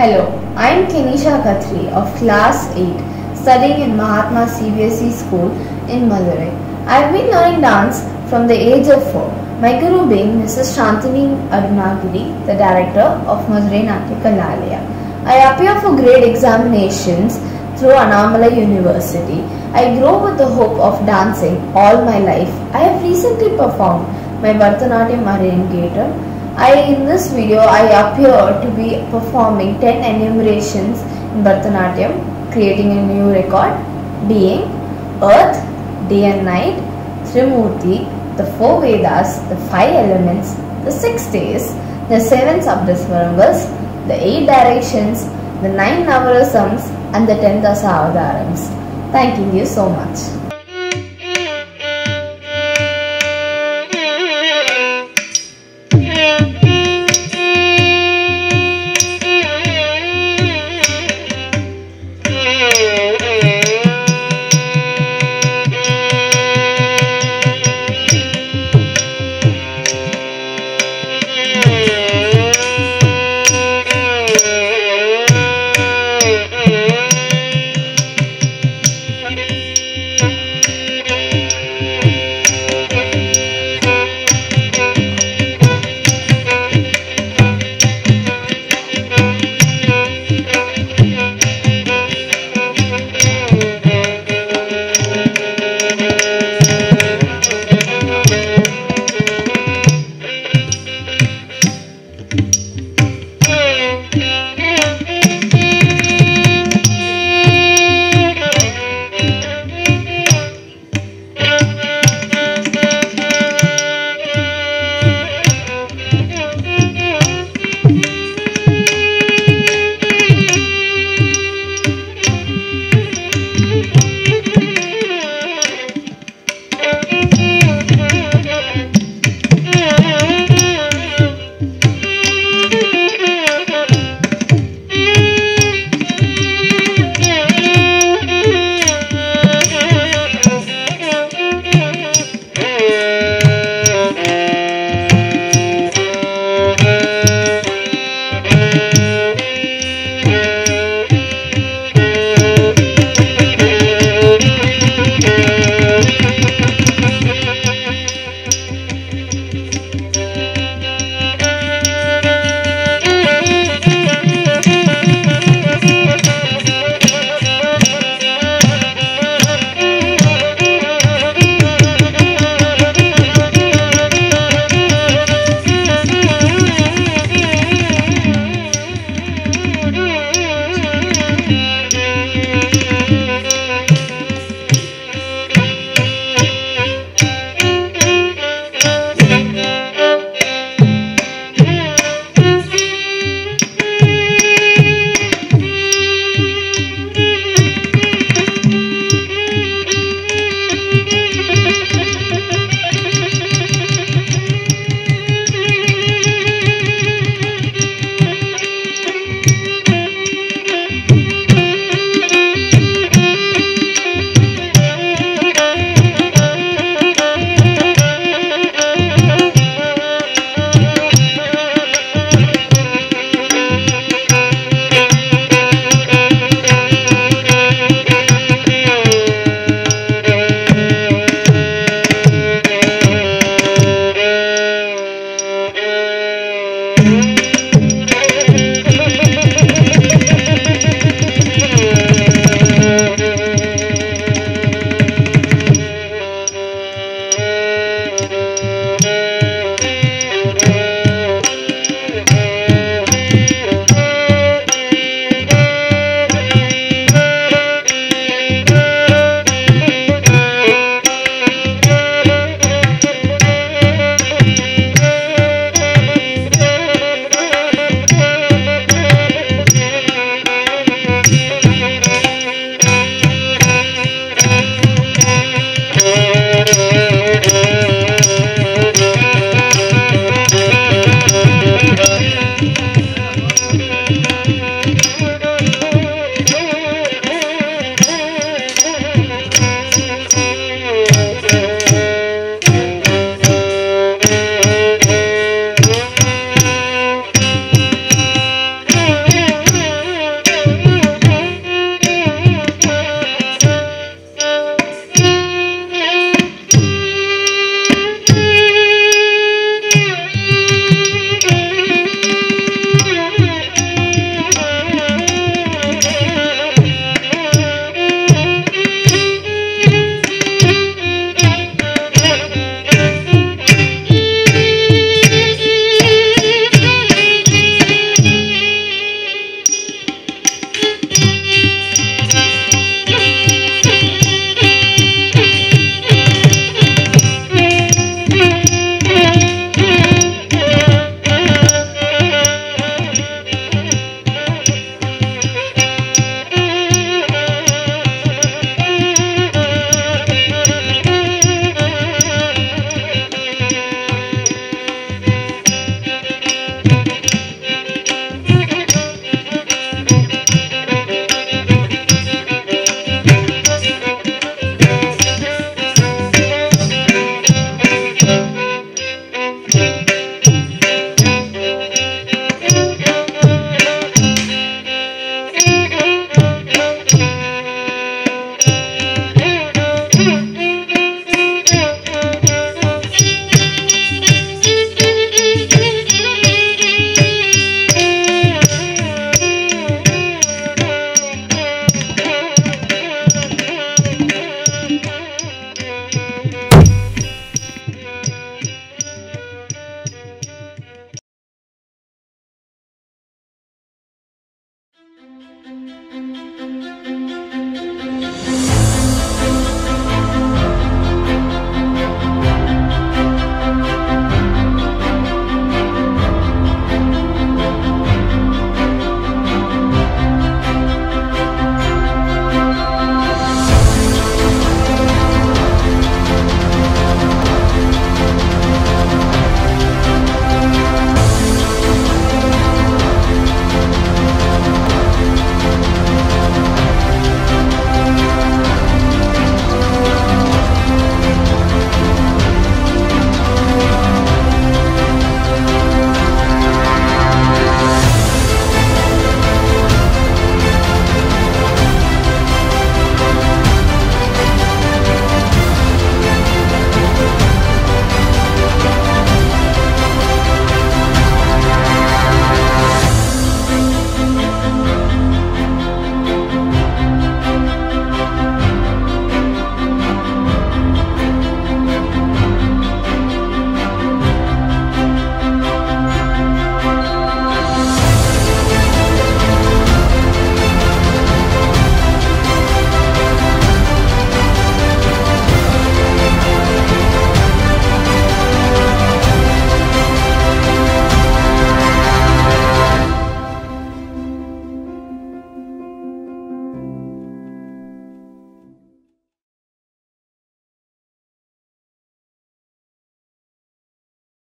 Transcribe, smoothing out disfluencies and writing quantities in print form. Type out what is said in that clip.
Hello, I am Kenisha Khatri of Class 8, studying in Mahatma CVSE School in Madurai. I have been learning dance from the age of 4, my guru being Mrs. Shantini Arunagiri, the director of Madurai NathyaKalalaya. I appear for grade examinations through Anamala University. I grow with the hope of dancing all my life. I have recently performed my Bharatanatyam Arangetram. In this video, I appear to be performing 10 enumerations in Bharatanatyam, creating a new record, being Earth, Day and Night, Trimurti, the 4 Vedas, the 5 elements, the 6 days, the 7 Subdhasvarangas, the 8 directions, the 9 Navarasams and the 10 Dasavatarams. Thanking you so much.